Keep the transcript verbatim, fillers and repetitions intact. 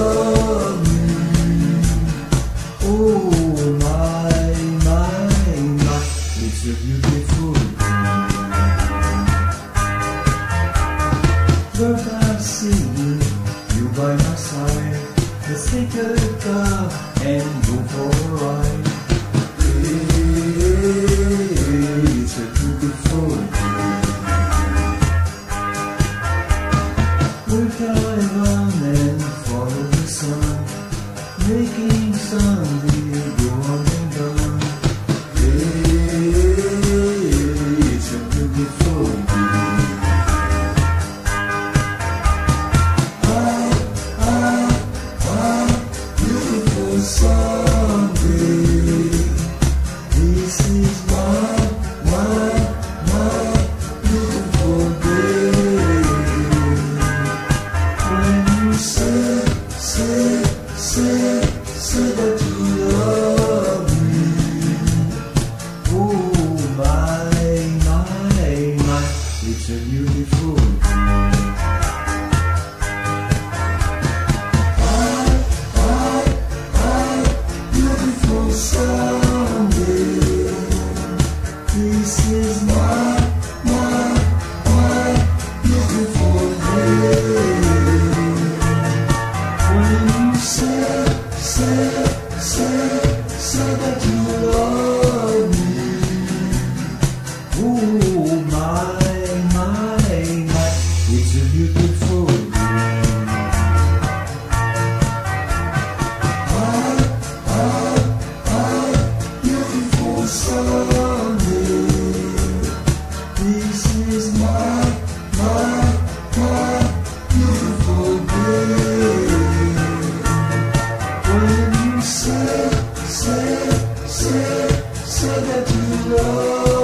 Say, say, say that you love me.